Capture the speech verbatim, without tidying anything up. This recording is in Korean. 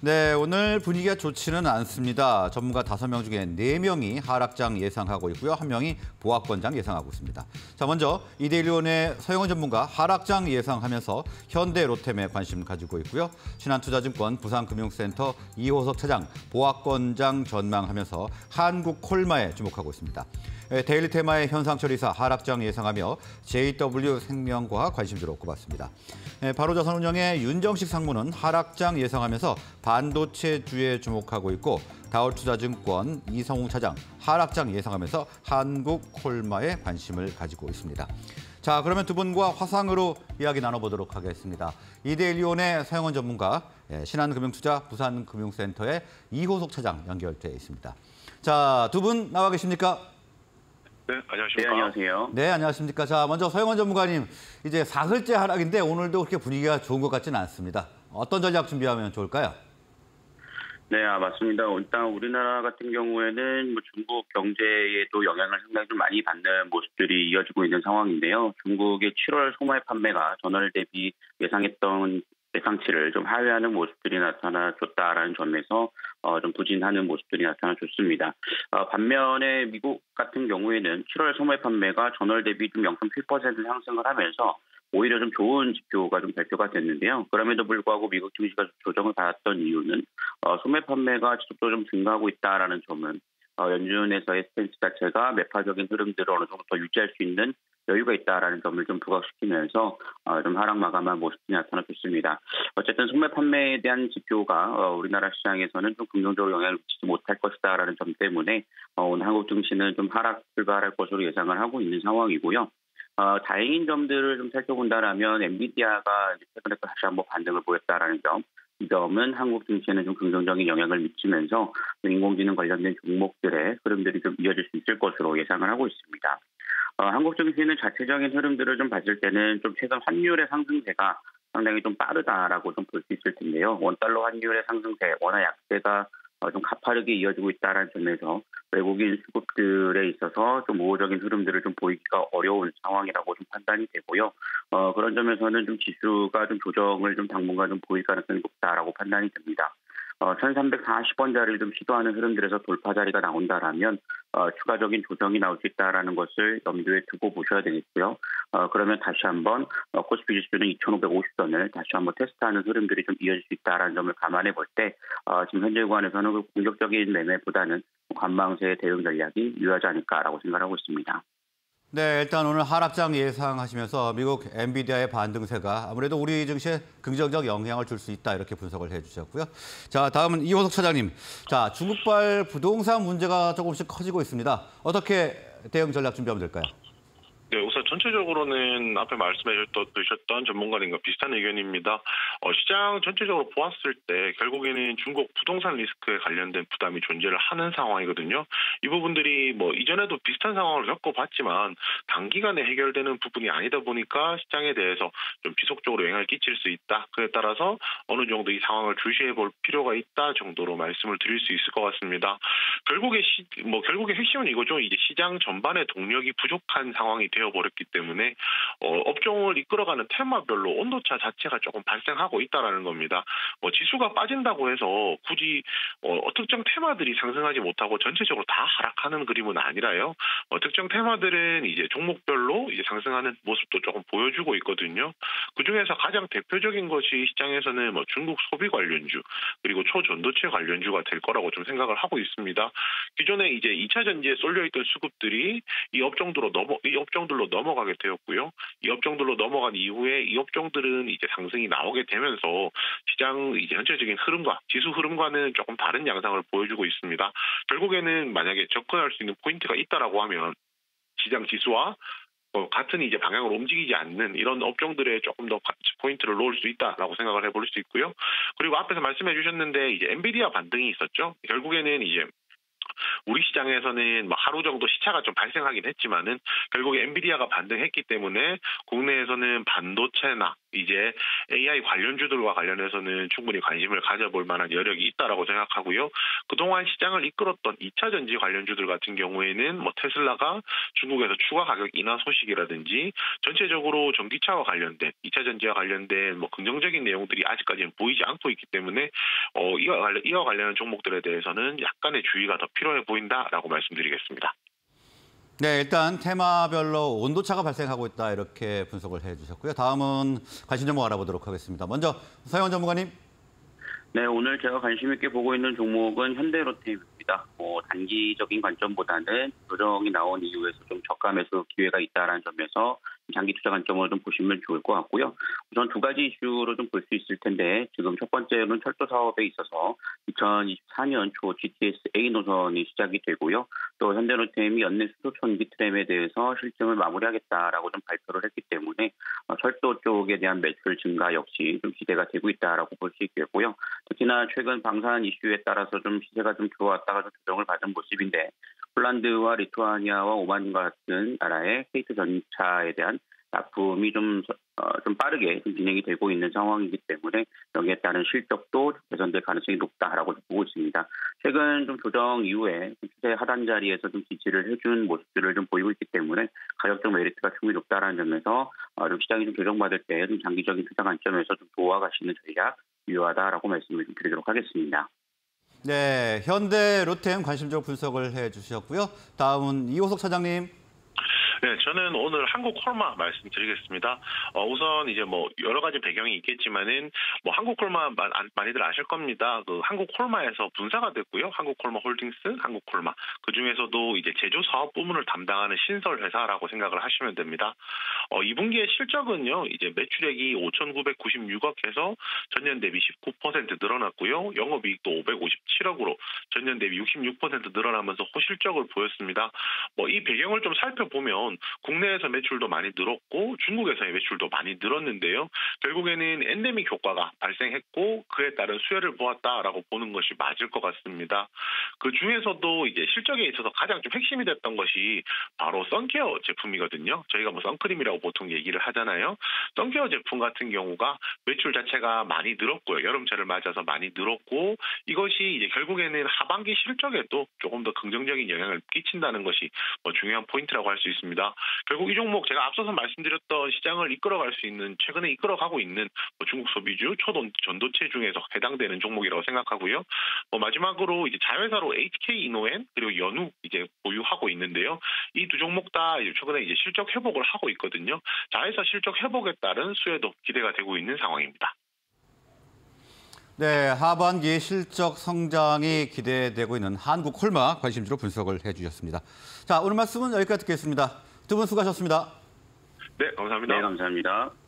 네, 오늘 분위기가 좋지는 않습니다. 전문가 다섯 명 중에 네 명이 하락장 예상하고 있고요. 한 명이 보합권장 예상하고 있습니다. 자, 먼저 이데일리온의 서용원 전문가 하락장 예상하면서 현대 로템에 관심 가지고 있고요. 신한투자증권 부산금융센터 이호석 차장 보합권장 전망하면서 한국 콜마에 주목하고 있습니다. 데일리 테마의 현상처리사 하락장 예상하며 제이더블유 생명과 관심주로 꼽았습니다. 바로자산운용의 윤정식 상무는 하락장 예상하면서 반도체 주에 주목하고 있고 다올투자증권 이성우 차장 하락장 예상하면서 한국 콜마에 관심을 가지고 있습니다. 자, 그러면 두 분과 화상으로 이야기 나눠보도록 하겠습니다. 이데일리온의 서용원 전문가, 신한금융투자 부산금융센터의 이호석 차장 연결돼 있습니다. 자, 두 분 나와 계십니까? 네, 안녕하십니까. 네, 안녕하세요. 네, 안녕하십니까. 자, 먼저 서용원 전문가님, 이제 사흘째 하락인데 오늘도 그렇게 분위기가 좋은 것 같지는 않습니다. 어떤 전략 준비하면 좋을까요? 네, 아, 맞습니다. 일단 우리나라 같은 경우에는 뭐 중국 경제에도 영향을 상당히 좀 많이 받는 모습들이 이어지고 있는 상황인데요. 중국의 칠월 소매 판매가 전월 대비 예상했던 예상치를 좀 하회하는 모습들이 나타나줬다라는 점에서 어, 좀 부진하는 모습들이 나타나줬습니다. 어, 반면에 미국 같은 경우에는 칠월 소매 판매가 전월 대비 좀 영 점 칠 퍼센트 상승을 하면서 오히려 좀 좋은 지표가 좀 발표가 됐는데요. 그럼에도 불구하고 미국 증시가 조정을 받았던 이유는 어, 소매 판매가 지속적으로 좀 증가하고 있다라는 점은 어, 연준에서의 스탠스 자체가 매파적인 흐름들을 어느 정도 더 유지할 수 있는 여유가 있다라는 점을 좀 부각시키면서 어, 좀 하락 마감한 모습이 나타났습니다. 어쨌든 소매 판매에 대한 지표가 어, 우리나라 시장에서는 좀 긍정적으로 영향을 미치지 못할 것이다라는 점 때문에 어, 오늘 한국 증시는 좀 하락 출발할 것으로 예상을 하고 있는 상황이고요. 어, 다행인 점들을 좀 살펴본다라면 엔비디아가 최근에 다시 한번 반등을 보였다라는 점. 이 점은 한국 증시에는 좀 긍정적인 영향을 미치면서 인공지능 관련된 종목들의 흐름들이 좀 이어질 수 있을 것으로 예상을 하고 있습니다. 어, 한국 증시는 자체적인 흐름들을 좀 봤을 때는 좀 최근 환율의 상승세가 상당히 좀 빠르다라고 좀 볼 수 있을 텐데요. 원달러 환율의 상승세, 원화 약세가 어, 좀 가파르게 이어지고 있다는 점에서 외국인 수급들에 있어서 좀 우호적인 흐름들을 좀 보이기가 어려운 상황이라고 좀 판단이 되고요. 어, 그런 점에서는 좀 지수가 좀 조정을 좀 당분간 좀 보일 가능성이 높다라고 판단이 됩니다. 어, 천삼백사십 원짜리를 좀 시도하는 흐름들에서 돌파 자리가 나온다라면 어, 추가적인 조정이 나올 수 있다는 것을 염두에 두고 보셔야 되겠고요. 어, 그러면 다시 한번 어, 코스피 지수는 이천오백오십 선을 다시 한번 테스트하는 흐름들이 좀 이어질 수 있다는 점을 감안해 볼 때 어, 지금 현재 구간에서는 그 공격적인 매매보다는 관망세의 대응 전략이 유효하지 않을까라고 생각하고 있습니다. 네, 일단 오늘 하락장 예상하시면서 미국 엔비디아의 반등세가 아무래도 우리 증시에 긍정적 영향을 줄 수 있다 이렇게 분석을 해주셨고요. 자, 다음은 이호석 차장님. 자, 중국발 부동산 문제가 조금씩 커지고 있습니다. 어떻게 대응 전략 준비하면 될까요? 네, 우선 전체적으로는 앞에 말씀해 주셨던 전문가님과 비슷한 의견입니다. 어, 시장 전체적으로 보았을 때 결국에는 중국 부동산 리스크에 관련된 부담이 존재를 하는 상황이거든요. 이 부분들이 뭐 이전에도 비슷한 상황을 겪어봤지만 단기간에 해결되는 부분이 아니다 보니까 시장에 대해서 좀 지속적으로 영향을 끼칠 수 있다. 그에 따라서 어느 정도 이 상황을 주시해 볼 필요가 있다 정도로 말씀을 드릴 수 있을 것 같습니다. 결국에 시, 뭐 결국에 핵심은 이거죠. 이제 시장 전반의 동력이 부족한 상황이 되어버렸기 때문에 어, 업종을 이끌어가는 테마별로 온도차 자체가 조금 발생하고 있다라는 겁니다. 뭐 지수가 빠진다고 해서 굳이 어, 특정 테마들이 상승하지 못하고 전체적으로 다 하락하는 그림은 아니라요. 어, 특정 테마들은 이제 종목별로 이제 상승하는 모습도 조금 보여주고 있거든요. 그중에서 가장 대표적인 것이 시장에서는 뭐 중국 소비 관련주 그리고 초전도체 관련주가 될 거라고 좀 생각을 하고 있습니다. 기존에 이제 이 차 전지에 쏠려있던 수급들이 이 업종들로 넘어 이 업종 들로 넘어가게 되었고요. 이 업종들로 넘어간 이후에 이 업종들은 이제 상승이 나오게 되면서 시장 이제 전체적인 흐름과 지수 흐름과는 조금 다른 양상을 보여주고 있습니다. 결국에는 만약에 접근할 수 있는 포인트가 있다라고 하면 시장 지수와 같은 이제 방향으로 움직이지 않는 이런 업종들에 조금 더 포인트를 놓을 수 있다라고 생각을 해볼 수 있고요. 그리고 앞에서 말씀해 주셨는데 이제 엔비디아 반등이 있었죠. 결국에는 이제 우리 시장에서는 하루 정도 시차가 좀 발생하긴 했지만은 결국에 엔비디아가 반등했기 때문에 국내에서는 반도체나 이제 에이아이 관련주들과 관련해서는 충분히 관심을 가져볼 만한 여력이 있다라고 생각하고요. 그동안 시장을 이끌었던 이차전지 관련주들 같은 경우에는 뭐 테슬라가 중국에서 추가 가격 인하 소식이라든지 전체적으로 전기차와 관련된 이차전지와 관련된 뭐 긍정적인 내용들이 아직까지는 보이지 않고 있기 때문에 어, 이와, 관련, 이와 관련한 종목들에 대해서는 약간의 주의가 더 필요해 보인다라고 말씀드리겠습니다. 네, 일단 테마별로 온도차가 발생하고 있다 이렇게 분석을 해주셨고요. 다음은 관심 종목 알아보도록 하겠습니다. 먼저 서용원 전문가님. 네, 오늘 제가 관심 있게 보고 있는 종목은 현대 로템입니다. 뭐 단기적인 관점보다는 조정이 나온 이후에서 좀 저가 매수 기회가 있다라는 점에서 장기 투자 관점으로 좀 보시면 좋을 것 같고요. 우선 두 가지 이슈로 좀 볼 수 있을 텐데 지금 첫 번째는 철도 사업에 있어서 이천이십사 년 초 지티엑스 에이 노선이 시작이 되고요. 또 현대로템이 연내 수소전기 트램에 대해서 실증을 마무리하겠다라고 좀 발표를 했기 때문에 철도 쪽에 대한 매출 증가 역시 좀 기대가 되고 있다라고 볼 수 있겠고요. 특히나 최근 방산 이슈에 따라서 좀 시세가 좀 들어왔다가 좀 조정을 받은 모습인데 폴란드와 리투아니아와 오만과 같은 나라의 케이티 전차에 대한 납품이 좀, 어, 좀 빠르게 좀 진행이 되고 있는 상황이기 때문에 여기에 따른 실적도 개선될 가능성이 높다라고 보고 있습니다. 최근 좀 조정 이후에 시세 하단 자리에서 좀 지지를 해준 모습들을 좀 보이고 있기 때문에 가격적 메리트가 충분히 높다라는 점에서 어, 좀 시장이 좀 조정받을 때 좀 장기적인 투자 관점에서 좀 도와가시는 전략 유효하다라고 말씀을 좀 드리도록 하겠습니다. 네, 현대 로템 관심적 분석을 해주셨고요. 다음은 이호석 차장님. 네, 저는 오늘 한국 콜마 말씀드리겠습니다. 어, 우선 이제 뭐 여러 가지 배경이 있겠지만은 뭐 한국 콜마 많이들 아실 겁니다. 그 한국 콜마에서 분사가 됐고요. 한국 콜마 홀딩스, 한국 콜마. 그 중에서도 이제 제조 사업 부문을 담당하는 신설 회사라고 생각을 하시면 됩니다. 어, 이 분기의 실적은요, 이제 매출액이 오천구백구십육억에서 전년 대비 십구 퍼센트 늘어났고요. 영업이익도 오백오십칠억으로 전년 대비 육십육 퍼센트 늘어나면서 호실적을 보였습니다. 뭐 이 배경을 좀 살펴보면 국내에서 매출도 많이 늘었고 중국에서의 매출도 많이 늘었는데요. 결국에는 엔데믹 효과가 발생했고 그에 따른 수혜를 보았다라고 보는 것이 맞을 것 같습니다. 그 중에서도 이제 실적에 있어서 가장 좀 핵심이 됐던 것이 바로 썬케어 제품이거든요. 저희가 뭐 선크림이라고 보통 얘기를 하잖아요. 썬케어 제품 같은 경우가 매출 자체가 많이 늘었고요. 여름철을 맞아서 많이 늘었고 이것이 이제 결국에는 하반기 실적에도 조금 더 긍정적인 영향을 끼친다는 것이 뭐 중요한 포인트라고 할 수 있습니다. 결국 이 종목 제가 앞서서 말씀드렸던 시장을 이끌어갈 수 있는 최근에 이끌어가고 있는 뭐 중국 소비주 초동 전도체 중에서 해당되는 종목이라고 생각하고요. 뭐 마지막으로 이제 자회사로 에이치케이 이노엔 그리고 연우 이제 보유하고 있는데요. 이 두 종목 다 이제 최근에 이제 실적 회복을 하고 있거든요. 자회사 실적 회복에 따른 수혜도 기대가 되고 있는 상황입니다. 네, 하반기 실적 성장이 기대되고 있는 한국 콜마 관심주로 분석을 해주셨습니다. 자, 오늘 말씀은 여기까지 듣겠습니다. 두 분 수고하셨습니다. 네, 감사합니다. 네, 감사합니다.